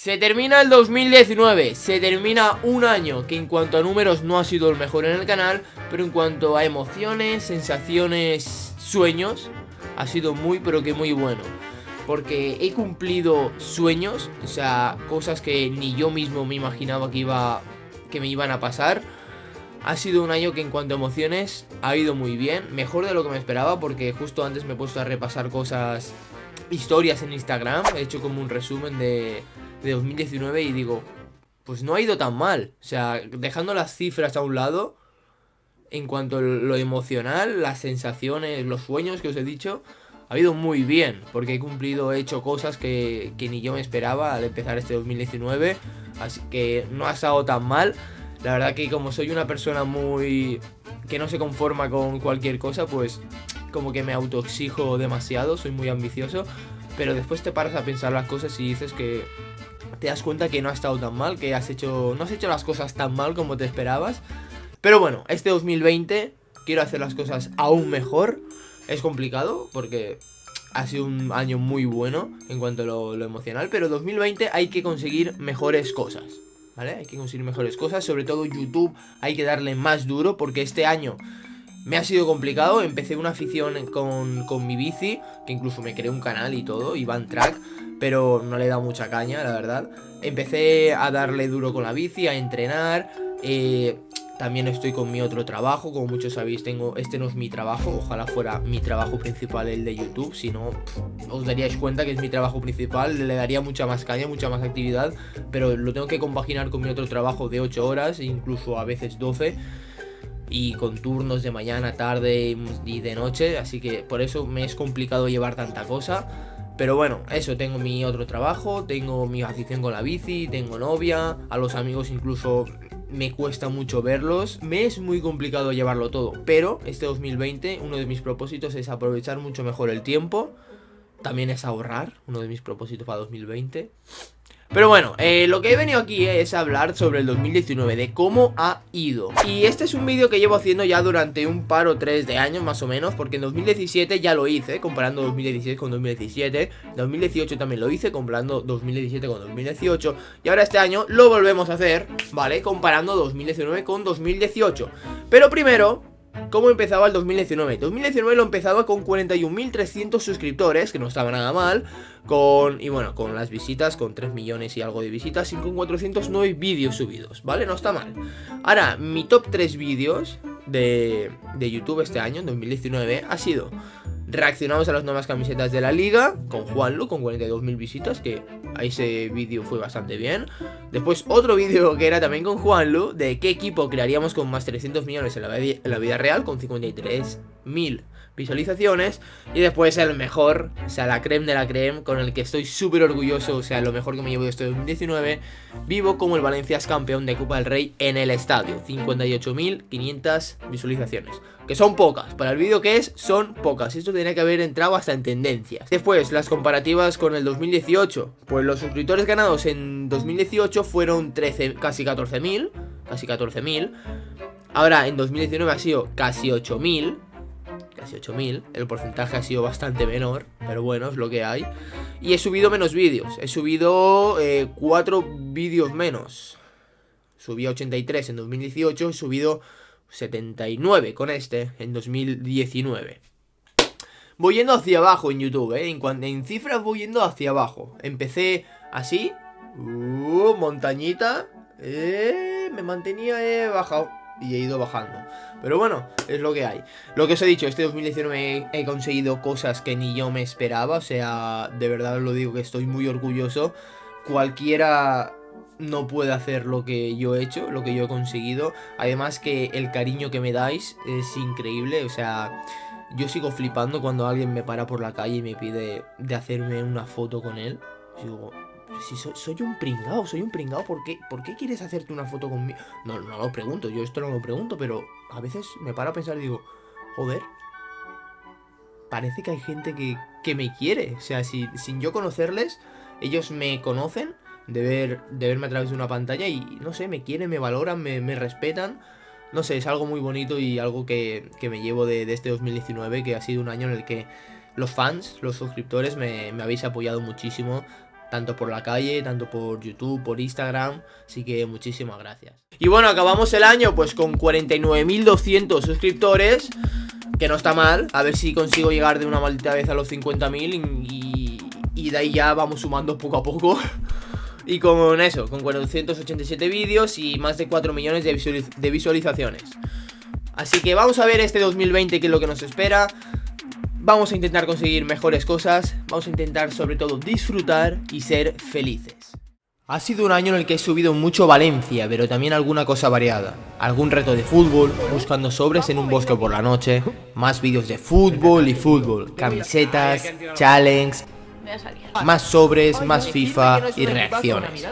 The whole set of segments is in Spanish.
Se termina el 2019, se termina un año que en cuanto a números no ha sido el mejor en el canal, pero en cuanto a emociones, sensaciones, sueños, ha sido muy pero que muy bueno. Porque he cumplido sueños, o sea, cosas que ni yo mismo me imaginaba que me iban a pasar. Ha sido un año que en cuanto a emociones ha ido muy bien, mejor de lo que me esperaba, porque justo antes me he puesto a repasar cosas, historias en Instagram, he hecho como un resumen de 2019 y digo, pues no ha ido tan mal. O sea, dejando las cifras a un lado, en cuanto a lo emocional, las sensaciones, los sueños que os he dicho, ha ido muy bien, porque he cumplido, he hecho cosas que ni yo me esperaba al empezar este 2019, así que no ha estado tan mal. La verdad que como soy una persona muy que no se conforma con cualquier cosa, pues como que me autoexijo demasiado, soy muy ambicioso, pero después te paras a pensar las cosas y dices que te das cuenta que no ha estado tan mal, que no has hecho las cosas tan mal como te esperabas. Pero bueno, este 2020 quiero hacer las cosas aún mejor. Es complicado porque ha sido un año muy bueno en cuanto a lo emocional, pero 2020 hay que conseguir mejores cosas, ¿vale? Hay que conseguir mejores cosas, sobre todo YouTube hay que darle más duro, porque este año me ha sido complicado. Empecé una afición con mi bici, que incluso me creé un canal y todo, Iván Track, pero no le he dado mucha caña, la verdad. Empecé a darle duro con la bici, a entrenar. También estoy con mi otro trabajo, como muchos sabéis, este no es mi trabajo, ojalá fuera mi trabajo principal el de YouTube, si no os daríais cuenta que es mi trabajo principal, le daría mucha más caña, mucha más actividad, pero lo tengo que compaginar con mi otro trabajo de 8 horas, incluso a veces 12, y con turnos de mañana, tarde y de noche, así que por eso me es complicado llevar tanta cosa. Pero bueno, eso, tengo mi otro trabajo, tengo mi afición con la bici, tengo novia, a los amigos incluso me cuesta mucho verlos, me es muy complicado llevarlo todo. Pero este 2020 uno de mis propósitos es aprovechar mucho mejor el tiempo, también es ahorrar, uno de mis propósitos para 2020. Pero bueno, lo que he venido aquí es hablar sobre el 2019, de cómo ha ido. Y este es un vídeo que llevo haciendo ya durante un par o tres de años más o menos, porque en 2017 ya lo hice, comparando 2016 con 2017, 2018 también lo hice, comparando 2017 con 2018, y ahora este año lo volvemos a hacer, ¿vale? Comparando 2019 con 2018. Pero primero, ¿cómo empezaba el 2019? 2019 lo empezaba con 41.300 suscriptores, que no estaba nada mal, y bueno, con las visitas, con 3 millones y algo de visitas, y con 409 vídeos subidos, ¿vale? No está mal. Ahora, mi top 3 vídeos de YouTube este año, en 2019, ha sido: reaccionamos a las nuevas camisetas de la liga con Juanlu, con 42.000 visitas, que a ese vídeo fue bastante bien. Después otro vídeo que era también con Juanlu, de qué equipo crearíamos con más 300 millones en la vida real, con 53.000 visualizaciones. Y después el mejor, o sea, la creme de la creme, con el que estoy súper orgulloso, o sea, lo mejor que me llevo de este 2019, vivo como el Valencia es campeón de Copa del Rey en el estadio, 58.500 visualizaciones, que son pocas, para el vídeo que es, son pocas. Esto tenía que haber entrado hasta en tendencias. Después, las comparativas con el 2018, pues los suscriptores ganados en 2018 fueron 13, casi 14.000, casi 14.000. Ahora en 2019 ha sido casi 8.000, casi 8.000. El porcentaje ha sido bastante menor, pero bueno, es lo que hay. Y he subido menos vídeos, he subido 4 vídeos menos. Subí a 83 en 2018, he subido 79 con este en 2019. Voy yendo hacia abajo en YouTube, en cifras voy yendo hacia abajo. Empecé así, montañita, me mantenía, bajado, y he ido bajando. Pero bueno, es lo que hay. Lo que os he dicho, este 2019 he conseguido cosas que ni yo me esperaba. O sea, de verdad os lo digo que estoy muy orgulloso. Cualquiera no puede hacer lo que yo he hecho, lo que yo he conseguido. Además que el cariño que me dais es increíble, o sea, yo sigo flipando cuando alguien me para por la calle y me pide de hacerme una foto con él. Yo digo, si soy un pringao, ¿por qué quieres hacerte una foto conmigo? No, no lo pregunto, yo esto no lo pregunto, pero a veces me paro a pensar y digo, joder, parece que hay gente que me quiere. O sea, sin yo conocerles, ellos me conocen de verme a través de una pantalla y, no sé, me quieren, me valoran, me respetan. No sé, es algo muy bonito y algo que me llevo de este 2019, que ha sido un año en el que los fans, los suscriptores me habéis apoyado muchísimo. tanto por la calle, tanto por YouTube, por Instagram, así que muchísimas gracias. Y bueno, acabamos el año pues con 49.200 suscriptores, que no está mal, a ver si consigo llegar de una maldita vez a los 50.000 y de ahí ya vamos sumando poco a poco. Y con eso, con 487 vídeos y más de 4 millones de visualizaciones. Así que vamos a ver este 2020 qué es lo que nos espera. Vamos a intentar conseguir mejores cosas, vamos a intentar sobre todo disfrutar y ser felices. Ha sido un año en el que he subido mucho Valencia, pero también alguna cosa variada. Algún reto de fútbol, buscando sobres en un bosque por la noche, más vídeos de fútbol y fútbol, camisetas, challenges, más sobres, más FIFA y reacciones.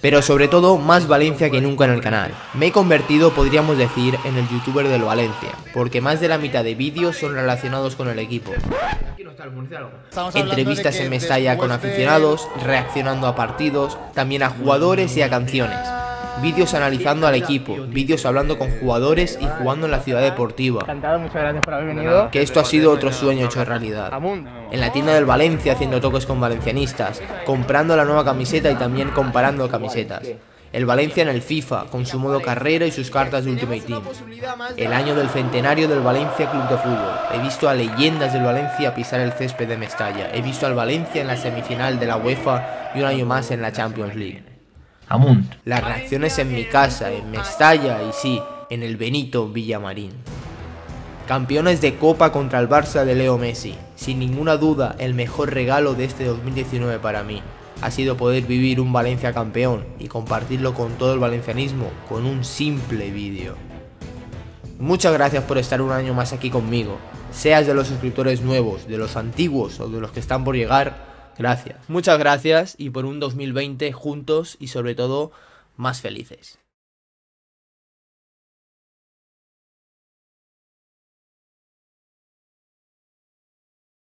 Pero sobre todo, más Valencia que nunca en el canal. Me he convertido, podríamos decir, en el youtuber del Valencia, porque más de la mitad de vídeos son relacionados con el equipo. Entrevistas en Mestalla con aficionados, reaccionando a partidos, también a jugadores y a canciones. Vídeos analizando al equipo, vídeos hablando con jugadores y jugando en la ciudad deportiva. Encantado, muchas gracias por haber venido. Que esto ha sido otro sueño hecho realidad. En la tienda del Valencia haciendo toques con valencianistas, comprando la nueva camiseta y también comparando camisetas. El Valencia en el FIFA, con su modo carrera y sus cartas de Ultimate Team. El año del centenario del Valencia Club de Fútbol. He visto a leyendas del Valencia pisar el césped de Mestalla. He visto al Valencia en la semifinal de la UEFA y un año más en la Champions League. Las reacciones en mi casa, en Mestalla y sí, en el Benito Villamarín. Campeones de Copa contra el Barça de Leo Messi. Sin ninguna duda, el mejor regalo de este 2019 para mí ha sido poder vivir un Valencia campeón y compartirlo con todo el valencianismo con un simple vídeo. Muchas gracias por estar un año más aquí conmigo. Seas de los suscriptores nuevos, de los antiguos o de los que están por llegar, gracias. Muchas gracias y por un 2020 juntos y sobre todo más felices.